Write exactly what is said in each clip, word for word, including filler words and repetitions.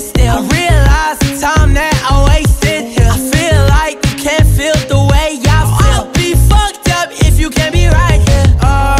still. I realize the time that I wasted here. I feel like you can't feel the way I feel. I'll be fucked up if you can't be right here. Oh,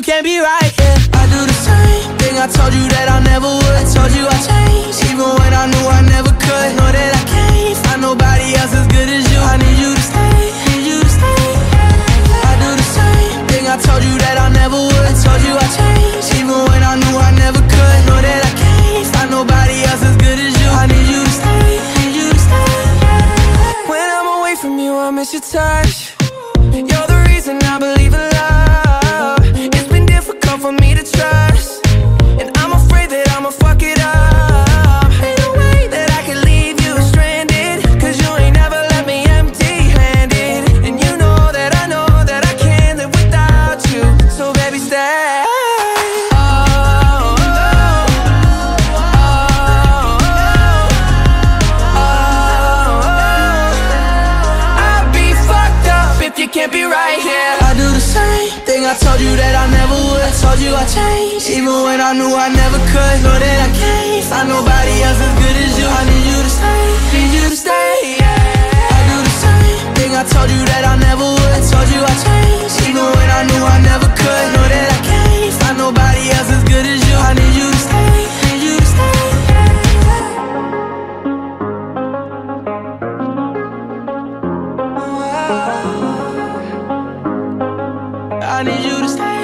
can't be right, yeah. I do the same thing I told you that I never would. I told you I changed, even when I knew I never could. Know that I can't find nobody else as good as you. I need you to stay, need you to stay. I do the same thing I told you that I never would. I told you I changed, even when I knew I never could. Know that I can't find nobody else as good as you. I need you to stay, need you to stay. When I'm away from you, I miss your touch. You're the reason I believe in love. For me to trust, and I'm afraid that I'ma fuck it up. Ain't no way that I can leave you stranded, cause you ain't never left me empty-handed. And you know that I know that I can't live without you, so baby stay. Oh, oh, oh, oh, oh. I'd be fucked up if you can't be right here. I do the same thing I told you that I never would. I told you I changed, even when I knew I never could. Know that I can't find nobody else as good as you. I need you to stay, need you to stay, yeah. I do the same thing I told you that I never would. I told you I changed, even when I knew I never could. Know that I can't find nobody else as good as you. I need you to stay, need you to stay, yeah. I need you to stay.